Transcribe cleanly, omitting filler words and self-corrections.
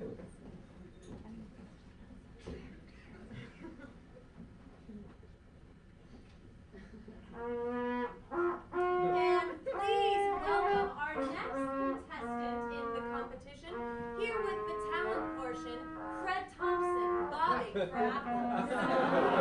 And please welcome our next contestant in the competition, here with the talent portion, Fred Thompson, bobbing for apples.